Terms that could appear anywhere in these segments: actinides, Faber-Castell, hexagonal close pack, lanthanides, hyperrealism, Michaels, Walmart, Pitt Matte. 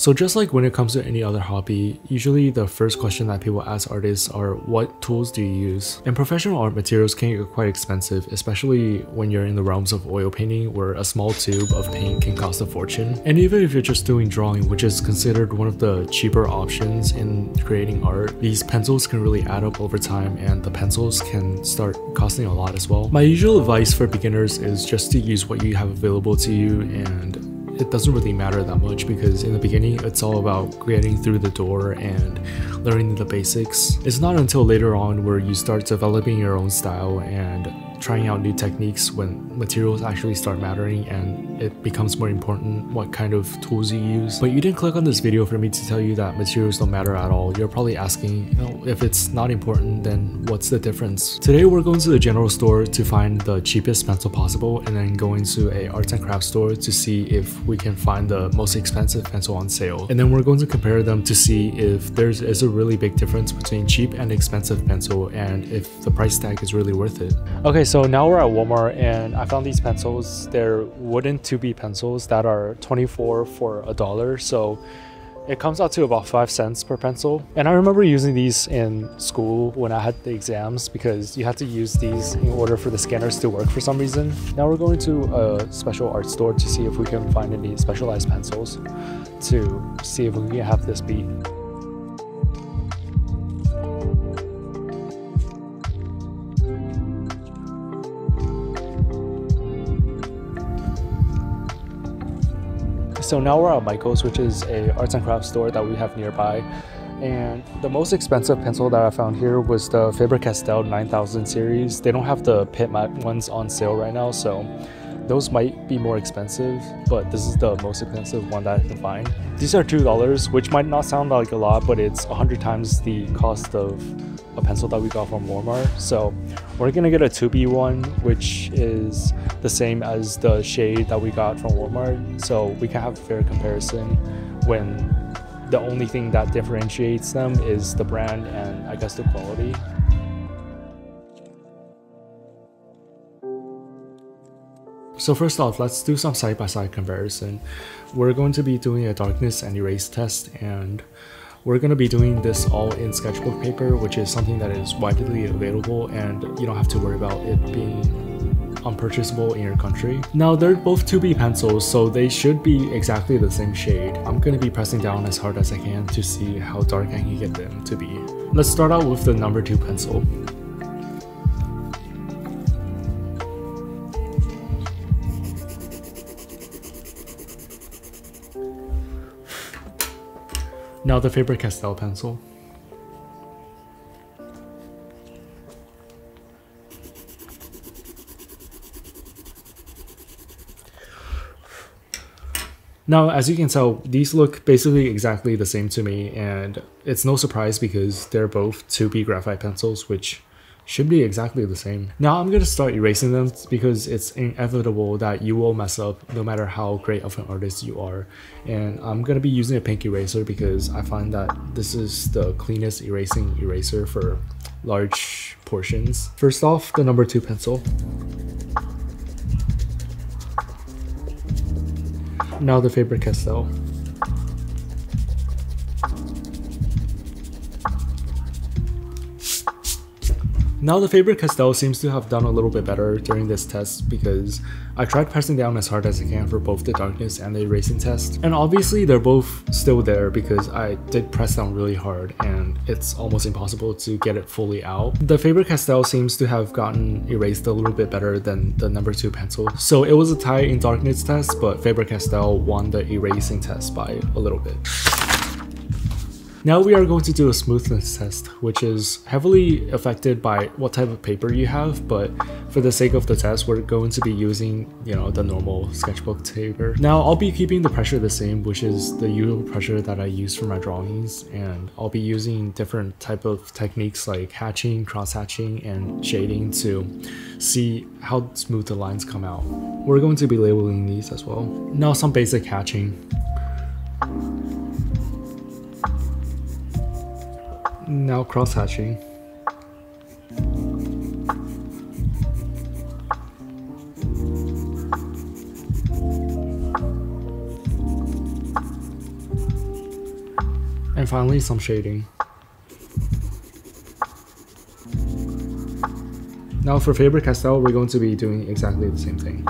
So just like when it comes to any other hobby, usually the first question that people ask artists are, what tools do you use? And professional art materials can get quite expensive, especially when you're in the realms of oil painting, where a small tube of paint can cost a fortune. And even if you're just doing drawing, which is considered one of the cheaper options in creating art, these pencils can really add up over time, and the pencils can start costing a lot as well. My usual advice for beginners is just to use what you have available to you, and it doesn't really matter that much, because in the beginning it's all about getting through the door and learning the basics. It's not until later on where you start developing your own style and trying out new techniques when materials actually start mattering and it becomes more important what kind of tools you use. But you didn't click on this video for me to tell you that materials don't matter at all. You're probably asking, if it's not important, then what's the difference? Today we're going to the general store to find the cheapest pencil possible, and then going to a arts and crafts store to see if we can find the most expensive pencil on sale. And then we're going to compare them to see if there is a really big difference between cheap and expensive pencil, and if the price tag is really worth it. Okay, so now we're at Walmart and I found these pencils. They're wooden 2B pencils that are $24 for $1. So it comes out to about 5 cents per pencil. And I remember using these in school when I had the exams, because you had to use these in order for the scanners to work for some reason. Now we're going to a special art store to see if we can find any specialized pencils to see if we can have this beat. So now we're at Michaels, which is an arts and crafts store that we have nearby. And the most expensive pencil that I found here was the Faber-Castell 9000 series. They don't have the Pitt Matte ones on sale right now, so those might be more expensive, but this is the most expensive one that I can find. These are $2, which might not sound like a lot, but it's 100 times the cost of a pencil that we got from Walmart. So we're gonna get a 2B one, which is the same as the shade that we got from Walmart, so we can have a fair comparison when the only thing that differentiates them is the brand and I guess the quality. So first off, let's do some side-by-side comparison. We're going to be doing a darkness and erase test, and we're going to be doing this all in sketchbook paper, which is something that is widely available and you don't have to worry about it being unpurchasable in your country. Now, they're both 2B pencils, so they should be exactly the same shade. I'm going to be pressing down as hard as I can to see how dark I can get them to be. Let's start out with the number 2 pencil. Now the Faber-Castell pencil. Now, as you can tell, these look basically exactly the same to me, and it's no surprise because they're both 2B graphite pencils, which should be exactly the same. Now I'm going to start erasing them because it's inevitable that you will mess up no matter how great of an artist you are. And I'm going to be using a pink eraser because I find that this is the cleanest erasing eraser for large portions. First off, the number 2 pencil. Now the Faber-Castell. Now the Faber-Castell seems to have done a little bit better during this test because I tried pressing down as hard as I can for both the darkness and the erasing test. And obviously they're both still there because I did press down really hard and it's almost impossible to get it fully out. The Faber-Castell seems to have gotten erased a little bit better than the number 2 pencil. So it was a tie in darkness test, but Faber-Castell won the erasing test by a little bit. Now we are going to do a smoothness test, which is heavily affected by what type of paper you have, but for the sake of the test, we're going to be using, the normal sketchbook paper. Now I'll be keeping the pressure the same, which is the usual pressure that I use for my drawings, and I'll be using different type of techniques like hatching, cross-hatching, and shading to see how smooth the lines come out. We're going to be labeling these as well. Now some basic hatching. Now cross-hatching. And finally some shading. Now for Faber-Castell, we're going to be doing exactly the same thing.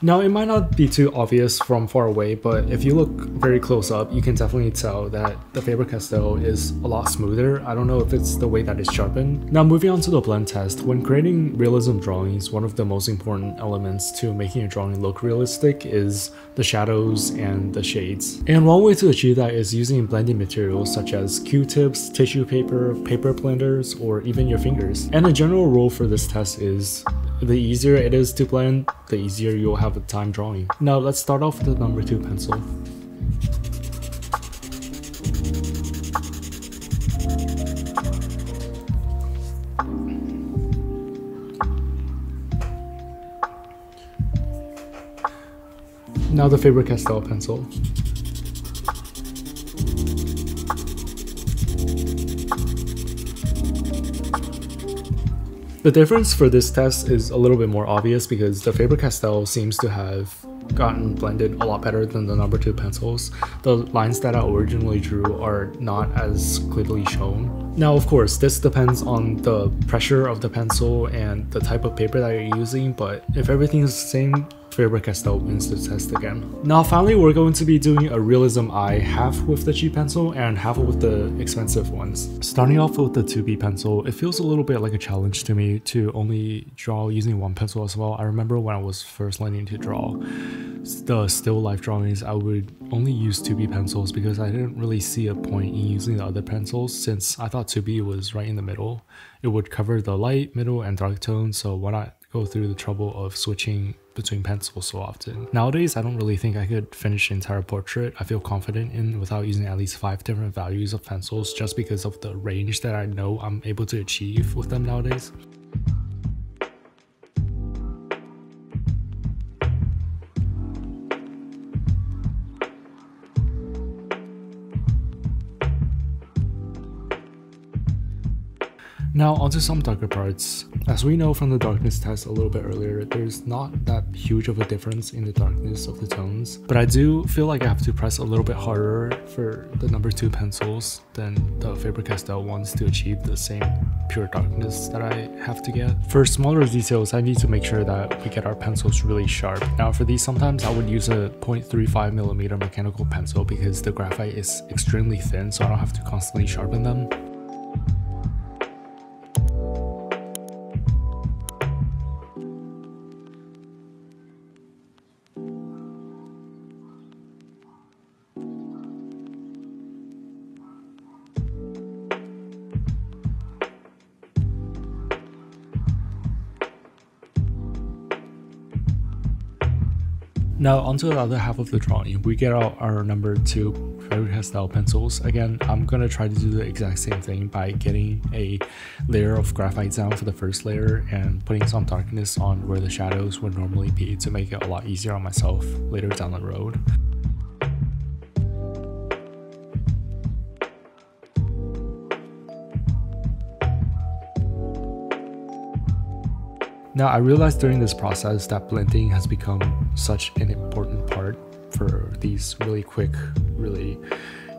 Now it might not be too obvious from far away, but if you look very close up, you can definitely tell that the Faber-Castell is a lot smoother. I don't know if it's the way that it's sharpened. Now moving on to the blend test, when creating realism drawings, one of the most important elements to making a drawing look realistic is the shadows and the shades. And one way to achieve that is using blending materials such as Q-tips, tissue paper, paper blenders, or even your fingers. And a general rule for this test is, the easier it is to blend, the easier you'll have the time drawing. Now let's start off with the number 2 pencil. Now the Faber-Castell pencil. The difference for this test is a little bit more obvious because the Faber-Castell seems to have gotten blended a lot better than the number 2 pencils. The lines that I originally drew are not as clearly shown. Now of course this depends on the pressure of the pencil and the type of paper that you're using, but if everything is the same, Faber-Castell wins the test again. Now finally we're going to be doing a realism eye, half with the cheap pencil and half with the expensive ones. Starting off with the 2B pencil, it feels a little bit like a challenge to me to only draw using one pencil as well. I remember when I was first learning to draw the still life drawings, I would only use 2B pencils because I didn't really see a point in using the other pencils since I thought 2B was right in the middle. It would cover the light, middle, and dark tones, so why not go through the trouble of switching between pencils so often. Nowadays, I don't really think I could finish the entire portrait I feel confident in without using at least 5 different values of pencils just because of the range that I know I'm able to achieve with them nowadays. Now onto some darker parts. As we know from the darkness test a little bit earlier, there's not that huge of a difference in the darkness of the tones, but I do feel like I have to press a little bit harder for the number 2 pencils than the Faber-Castell ones to achieve the same pure darkness that I have to get. For smaller details, I need to make sure that we get our pencils really sharp. Now for these, sometimes I would use a 0.35mm mechanical pencil because the graphite is extremely thin, so I don't have to constantly sharpen them. Now onto the other half of the drawing, we get out our number 2 Faber-Castell pencils. Again, I'm going to try to do the exact same thing by getting a layer of graphite down for the first layer and putting some darkness on where the shadows would normally be to make it a lot easier on myself later down the road. Now I realized during this process that blending has become such an important part for these really quick, really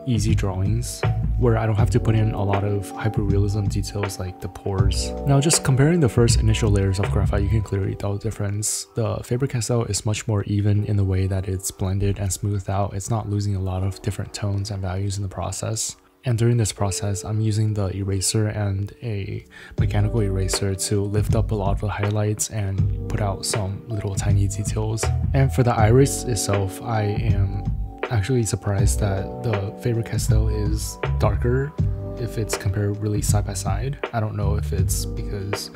easy drawings where I don't have to put in a lot of hyperrealism details like the pores. Now just comparing the first initial layers of graphite, you can clearly tell the difference. The Faber-Castell is much more even in the way that it's blended and smoothed out. It's not losing a lot of different tones and values in the process. And during this process, I'm using the eraser and a mechanical eraser to lift up a lot of the highlights and put out some little tiny details. And for the iris itself, I am actually surprised that the Faber-Castell is darker if it's compared really side by side. I don't know if it's because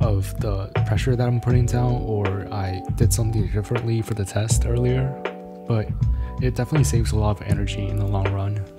of the pressure that I'm putting down or I did something differently for the test earlier, but it definitely saves a lot of energy in the long run.